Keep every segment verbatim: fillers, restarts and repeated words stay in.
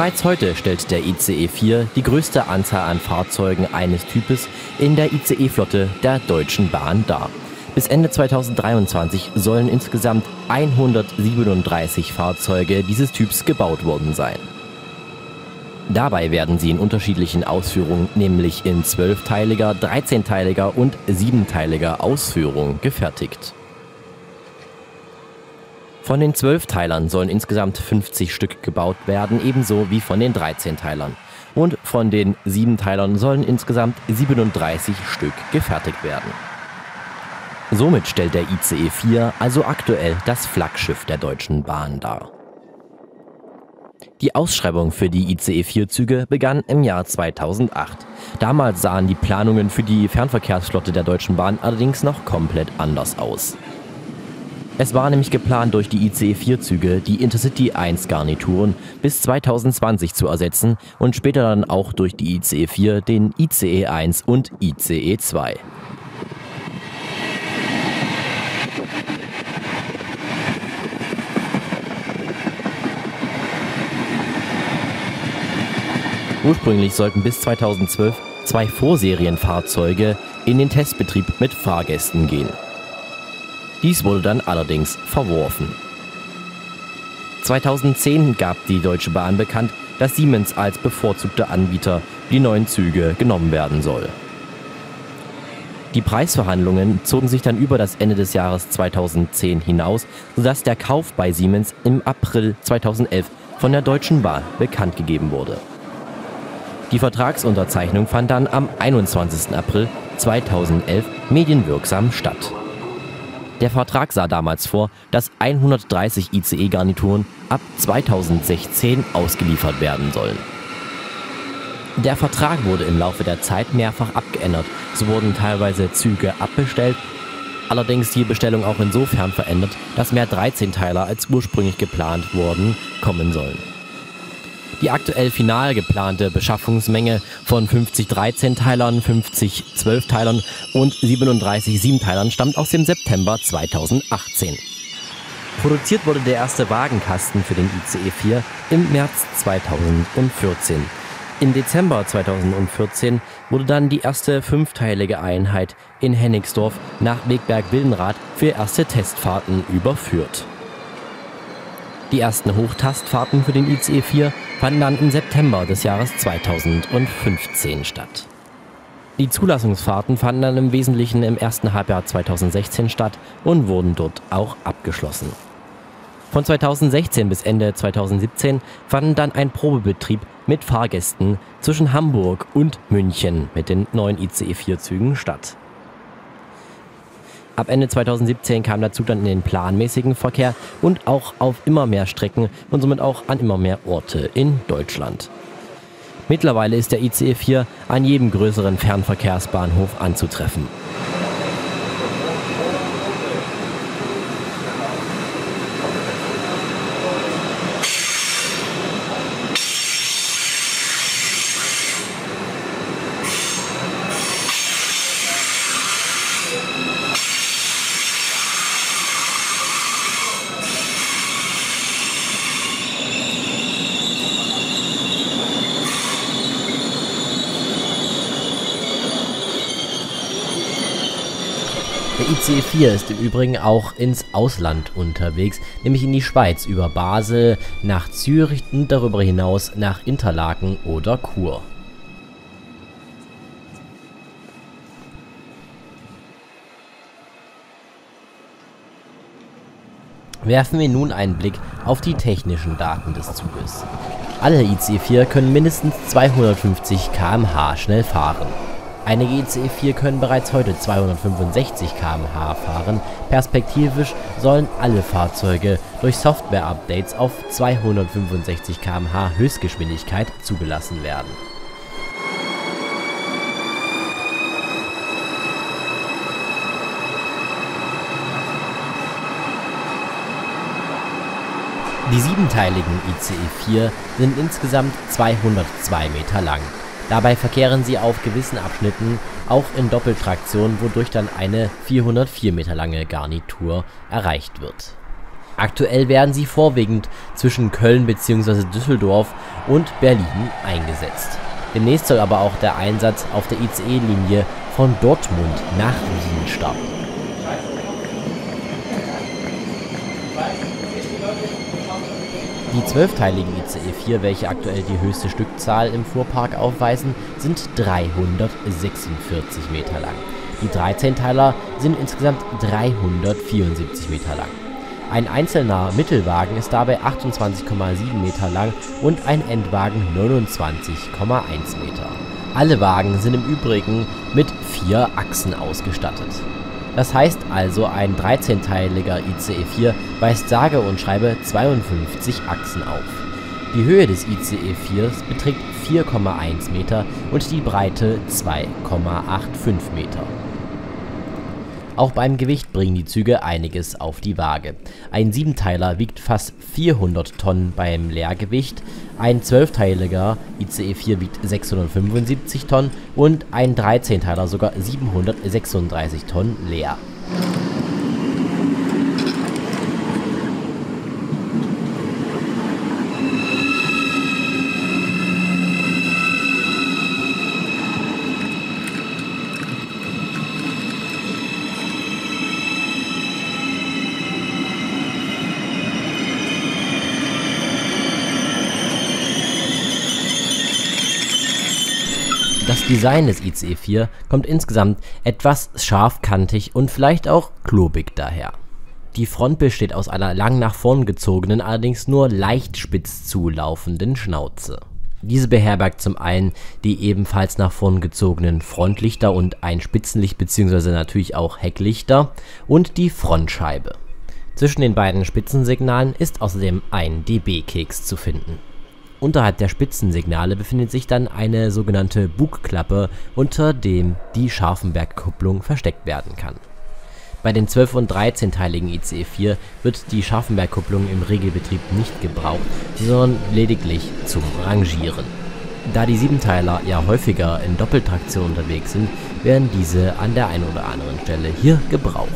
Bereits heute stellt der I C E vier die größte Anzahl an Fahrzeugen eines Types in der I C E-Flotte der Deutschen Bahn dar. Bis Ende zweitausenddreiundzwanzig sollen insgesamt hundertsiebenunddreißig Fahrzeuge dieses Typs gebaut worden sein. Dabei werden sie in unterschiedlichen Ausführungen, nämlich in zwölfteiliger, dreizehnteiliger und siebenteiliger Ausführung gefertigt. Von den zwölfteilern sollen insgesamt fünfzig Stück gebaut werden, ebenso wie von den dreizehnteilern. Und von den siebenteilern sollen insgesamt siebenunddreißig Stück gefertigt werden. Somit stellt der I C E vier also aktuell das Flaggschiff der Deutschen Bahn dar. Die Ausschreibung für die I C E vier-Züge begann im Jahr zweitausendacht. Damals sahen die Planungen für die Fernverkehrsflotte der Deutschen Bahn allerdings noch komplett anders aus. Es war nämlich geplant, durch die I C E vier-Züge die Intercity eins Garnituren bis zweitausendzwanzig zu ersetzen und später dann auch durch die I C E vier den I C E eins und I C E zwei. Ursprünglich sollten bis zweitausendzwölf zwei Vorserienfahrzeuge in den Testbetrieb mit Fahrgästen gehen. Dies wurde dann allerdings verworfen. zweitausendzehn gab die Deutsche Bahn bekannt, dass Siemens als bevorzugter Anbieter die neuen Züge genommen werden soll. Die Preisverhandlungen zogen sich dann über das Ende des Jahres zweitausendzehn hinaus, sodass der Kauf bei Siemens im April zweitausendelf von der Deutschen Bahn bekannt gegeben wurde. Die Vertragsunterzeichnung fand dann am einundzwanzigsten April zweitausendelf medienwirksam statt. Der Vertrag sah damals vor, dass hundertdreißig I C E-Garnituren ab zweitausendsechzehn ausgeliefert werden sollen. Der Vertrag wurde im Laufe der Zeit mehrfach abgeändert. So wurden teilweise Züge abbestellt, allerdings die Bestellung auch insofern verändert, dass mehr dreizehnteiler als ursprünglich geplant wurden kommen sollen. Die aktuell final geplante Beschaffungsmenge von fünfzig dreizehnteilern, fünfzig zwölfteilern und siebenunddreißig siebenteilern stammt aus dem September zweitausendachtzehn. Produziert wurde der erste Wagenkasten für den I C E vier im März zweitausendvierzehn. Im Dezember zweitausendvierzehn wurde dann die erste fünfteilige Einheit in Hennigsdorf nach Wegberg-Wildenrath für erste Testfahrten überführt. Die ersten Hochtastfahrten für den I C E vier fanden dann im September des Jahres zweitausendfünfzehn statt. Die Zulassungsfahrten fanden dann im Wesentlichen im ersten Halbjahr zweitausendsechzehn statt und wurden dort auch abgeschlossen. Von zweitausendsechzehn bis Ende zweitausendsiebzehn fanden dann ein Probebetrieb mit Fahrgästen zwischen Hamburg und München mit den neuen I C E vier-Zügen statt. Ab Ende zweitausendsiebzehn kam der Zug dann in den planmäßigen Verkehr und auch auf immer mehr Strecken und somit auch an immer mehr Orte in Deutschland. Mittlerweile ist der I C E vier an jedem größeren Fernverkehrsbahnhof anzutreffen. Der I C E vier ist im Übrigen auch ins Ausland unterwegs, nämlich in die Schweiz über Basel, nach Zürich und darüber hinaus nach Interlaken oder Chur. Werfen wir nun einen Blick auf die technischen Daten des Zuges. Alle I C E vier können mindestens zweihundertfünfzig Kilometer pro Stunde schnell fahren. Einige I C E vier können bereits heute zweihundertfünfundsechzig Kilometer pro Stunde fahren, perspektivisch sollen alle Fahrzeuge durch Software-Updates auf zweihundertfünfundsechzig Kilometer pro Stunde Höchstgeschwindigkeit zugelassen werden. Die siebenteiligen I C E vier sind insgesamt zweihundertzwei Meter lang. Dabei verkehren sie auf gewissen Abschnitten auch in Doppeltraktion, wodurch dann eine vierhundertvier Meter lange Garnitur erreicht wird. Aktuell werden sie vorwiegend zwischen Köln bzw. Düsseldorf und Berlin eingesetzt. Demnächst soll aber auch der Einsatz auf der I C E-Linie von Dortmund nach Wien starten. Die zwölfteiligen I C E vier, welche aktuell die höchste Stückzahl im Fuhrpark aufweisen, sind dreihundertsechsundvierzig Meter lang. Die dreizehnteiler sind insgesamt dreihundertvierundsiebzig Meter lang. Ein einzelner Mittelwagen ist dabei achtundzwanzig Komma sieben Meter lang und ein Endwagen neunundzwanzig Komma eins Meter. Alle Wagen sind im Übrigen mit vier Achsen ausgestattet. Das heißt also, ein dreizehnteiliger I C E vier weist sage und schreibe zweiundfünfzig Achsen auf. Die Höhe des I C E vier beträgt vier Komma eins Meter und die Breite zwei Komma fünfundachtzig Meter. Auch beim Gewicht bringen die Züge einiges auf die Waage. Ein Siebenteiler wiegt fast vierhundert Tonnen beim Leergewicht, ein zwölfteiliger I C E vier wiegt sechshundertfünfundsiebzig Tonnen und ein dreizehnteiler sogar siebenhundertsechsunddreißig Tonnen leer. Das Design des I C E vier kommt insgesamt etwas scharfkantig und vielleicht auch klobig daher. Die Front besteht aus einer lang nach vorn gezogenen, allerdings nur leicht spitz zulaufenden Schnauze. Diese beherbergt zum einen die ebenfalls nach vorn gezogenen Frontlichter und ein Spitzenlicht bzw. natürlich auch Hecklichter und die Frontscheibe. Zwischen den beiden Spitzensignalen ist außerdem ein D B-Keks zu finden. Unterhalb der Spitzensignale befindet sich dann eine sogenannte Bugklappe, unter dem die Scharfenbergkupplung versteckt werden kann. Bei den zwölf- und dreizehnteiligen I C E vier wird die Scharfenbergkupplung im Regelbetrieb nicht gebraucht, sondern lediglich zum Rangieren. Da die Siebenteiler ja häufiger in Doppeltraktion unterwegs sind, werden diese an der einen oder anderen Stelle hier gebraucht.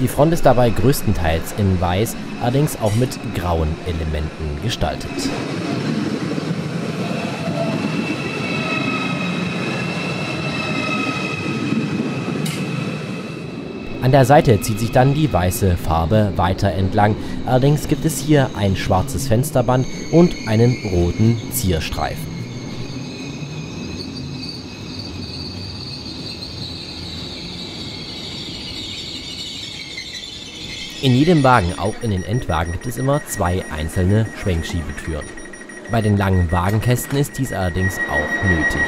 Die Front ist dabei größtenteils in Weiß, allerdings auch mit grauen Elementen gestaltet. An der Seite zieht sich dann die weiße Farbe weiter entlang, allerdings gibt es hier ein schwarzes Fensterband und einen roten Zierstreifen. In jedem Wagen, auch in den Endwagen, gibt es immer zwei einzelne Schwenkschiebetüren. Bei den langen Wagenkästen ist dies allerdings auch nötig.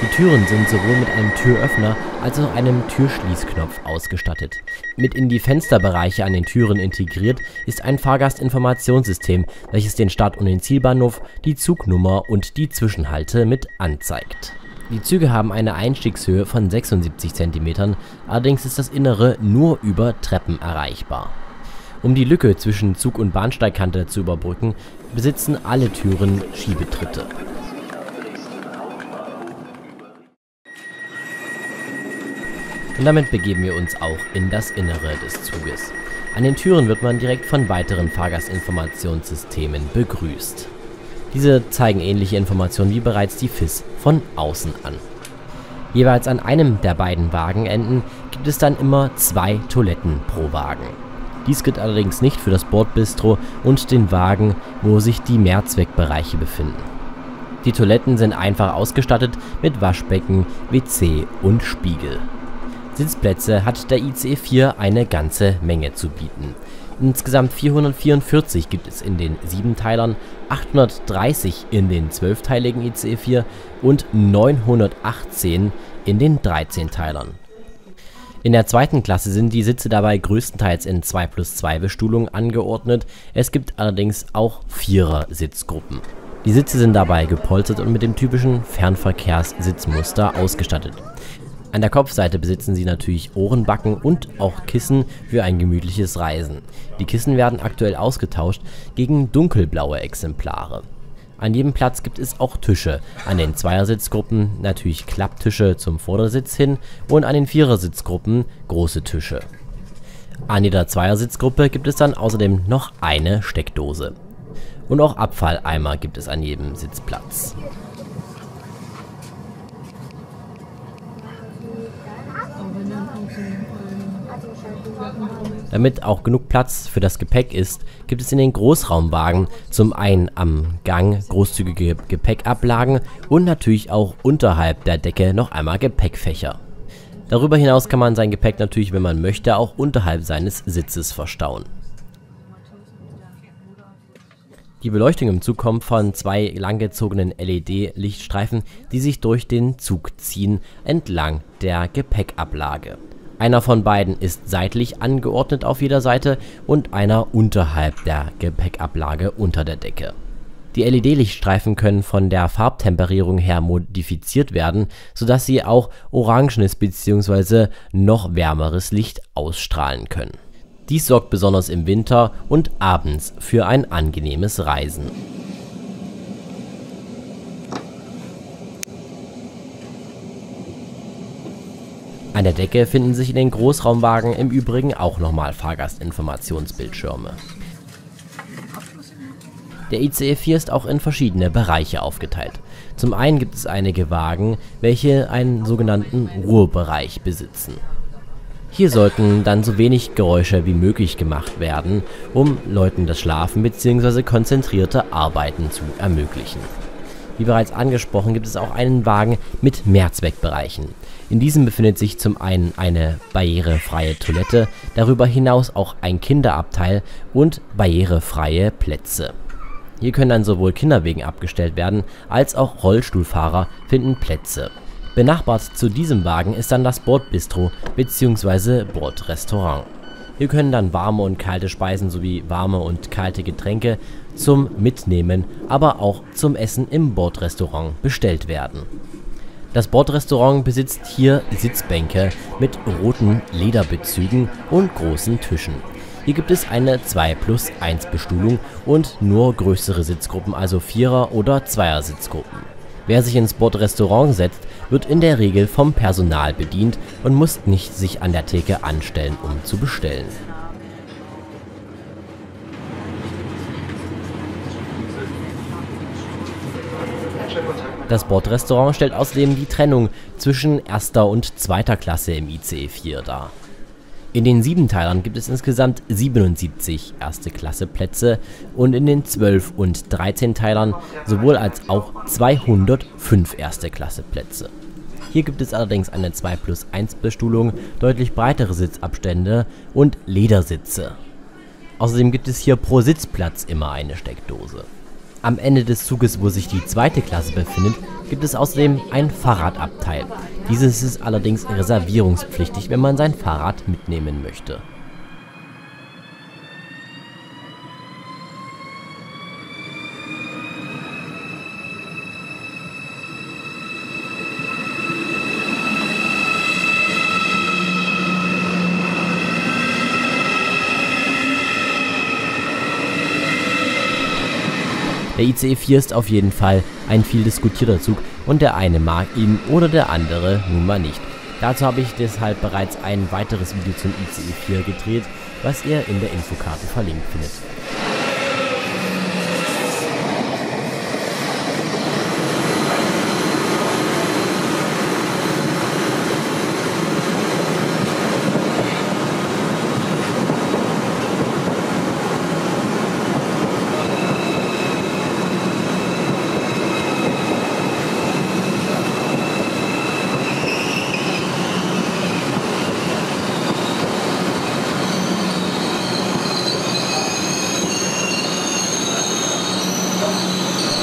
Die Türen sind sowohl mit einem Türöffner als auch einem Türschließknopf ausgestattet. Mit in die Fensterbereiche an den Türen integriert ist ein Fahrgastinformationssystem, welches den Start- und den Zielbahnhof, die Zugnummer und die Zwischenhalte mit anzeigt. Die Züge haben eine Einstiegshöhe von sechsundsiebzig Zentimetern, allerdings ist das Innere nur über Treppen erreichbar. Um die Lücke zwischen Zug- und Bahnsteigkante zu überbrücken, besitzen alle Türen Schiebetritte. Und damit begeben wir uns auch in das Innere des Zuges. An den Türen wird man direkt von weiteren Fahrgastinformationssystemen begrüßt. Diese zeigen ähnliche Informationen wie bereits die F I S von außen an. Jeweils an einem der beiden Wagenenden gibt es dann immer zwei Toiletten pro Wagen. Dies gilt allerdings nicht für das Bordbistro und den Wagen, wo sich die Mehrzweckbereiche befinden. Die Toiletten sind einfach ausgestattet mit Waschbecken, W C und Spiegel. Sitzplätze hat der I C E vier eine ganze Menge zu bieten. Insgesamt vierhundertvierundvierzig gibt es in den Siebenteilern, achthundertdreißig in den zwölfteiligen I C E vier und neunhundertachtzehn in den dreizehnteilern. In der zweiten Klasse sind die Sitze dabei größtenteils in zwei plus zwei Bestuhlung angeordnet, es gibt allerdings auch Vierer-Sitzgruppen. Die Sitze sind dabei gepolstert und mit dem typischen Fernverkehrssitzmuster ausgestattet. An der Kopfseite besitzen sie natürlich Ohrenbacken und auch Kissen für ein gemütliches Reisen. Die Kissen werden aktuell ausgetauscht gegen dunkelblaue Exemplare. An jedem Platz gibt es auch Tische. An den Zweiersitzgruppen natürlich Klapptische zum Vordersitz hin und an den Vierersitzgruppen große Tische. An jeder Zweiersitzgruppe gibt es dann außerdem noch eine Steckdose. Und auch Abfalleimer gibt es an jedem Sitzplatz. Damit auch genug Platz für das Gepäck ist, gibt es in den Großraumwagen zum einen am Gang großzügige Gepäckablagen und natürlich auch unterhalb der Decke noch einmal Gepäckfächer. Darüber hinaus kann man sein Gepäck natürlich, wenn man möchte, auch unterhalb seines Sitzes verstauen. Die Beleuchtung im Zug kommt von zwei langgezogenen L E D-Lichtstreifen, die sich durch den Zug ziehen, entlang der Gepäckablage. Einer von beiden ist seitlich angeordnet auf jeder Seite und einer unterhalb der Gepäckablage unter der Decke. Die L E D-Lichtstreifen können von der Farbtemperierung her modifiziert werden, sodass sie auch orangenes bzw. noch wärmeres Licht ausstrahlen können. Dies sorgt besonders im Winter und abends für ein angenehmes Reisen. An der Decke finden sich in den Großraumwagen im Übrigen auch nochmal Fahrgastinformationsbildschirme. Der I C E vier ist auch in verschiedene Bereiche aufgeteilt. Zum einen gibt es einige Wagen, welche einen sogenannten Ruhebereich besitzen. Hier sollten dann so wenig Geräusche wie möglich gemacht werden, um Leuten das Schlafen bzw. konzentrierte Arbeiten zu ermöglichen. Wie bereits angesprochen, gibt es auch einen Wagen mit Mehrzweckbereichen. In diesem befindet sich zum einen eine barrierefreie Toilette, darüber hinaus auch ein Kinderabteil und barrierefreie Plätze. Hier können dann sowohl Kinderwegen abgestellt werden, als auch Rollstuhlfahrer finden Plätze. Benachbart zu diesem Wagen ist dann das Bordbistro bzw. Bordrestaurant. Hier können dann warme und kalte Speisen sowie warme und kalte Getränke zum Mitnehmen, aber auch zum Essen im Bordrestaurant bestellt werden. Das Bordrestaurant besitzt hier Sitzbänke mit roten Lederbezügen und großen Tischen. Hier gibt es eine zwei plus eins Bestuhlung und nur größere Sitzgruppen, also Vierer- oder Zweier Sitzgruppen. Wer sich ins Bordrestaurant setzt, wird in der Regel vom Personal bedient und muss nicht sich an der Theke anstellen, um zu bestellen. Das Bordrestaurant stellt außerdem die Trennung zwischen erster und zweiter Klasse im I C E vier dar. In den Siebenteilern gibt es insgesamt siebenundsiebzig Erste-Klasse-Plätze und in den zwölf- und dreizehnteilern sowohl als auch zweihundertfünf Erste-Klasse-Plätze. Hier gibt es allerdings eine zwei plus eins Bestuhlung, deutlich breitere Sitzabstände und Ledersitze. Außerdem gibt es hier pro Sitzplatz immer eine Steckdose. Am Ende des Zuges, wo sich die zweite Klasse befindet, gibt es außerdem ein Fahrradabteil. Dieses ist allerdings reservierungspflichtig, wenn man sein Fahrrad mitnehmen möchte. Der I C E vier ist auf jeden Fall ein viel diskutierter Zug und der eine mag ihn oder der andere nun mal nicht. Dazu habe ich deshalb bereits ein weiteres Video zum I C E vier gedreht, was ihr in der Infokarte verlinkt findet.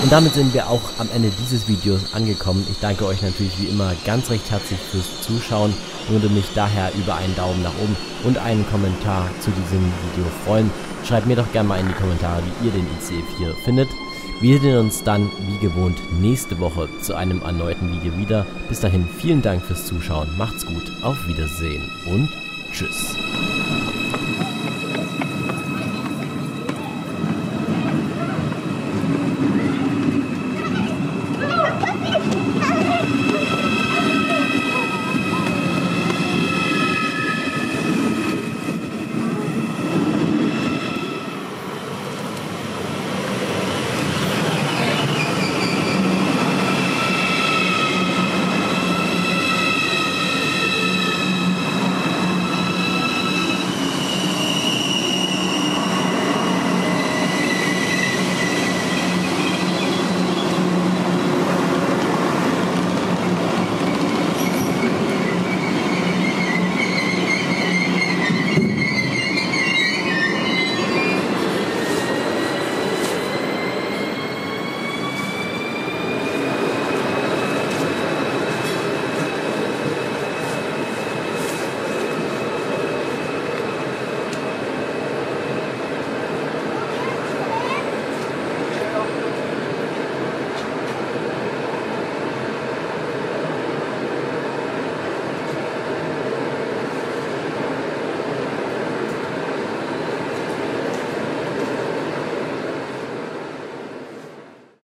Und damit sind wir auch am Ende dieses Videos angekommen. Ich danke euch natürlich wie immer ganz recht herzlich fürs Zuschauen. Ich würde mich daher über einen Daumen nach oben und einen Kommentar zu diesem Video freuen. Schreibt mir doch gerne mal in die Kommentare, wie ihr den I C E vier findet. Wir sehen uns dann wie gewohnt nächste Woche zu einem erneuten Video wieder. Bis dahin vielen Dank fürs Zuschauen, macht's gut, auf Wiedersehen und tschüss.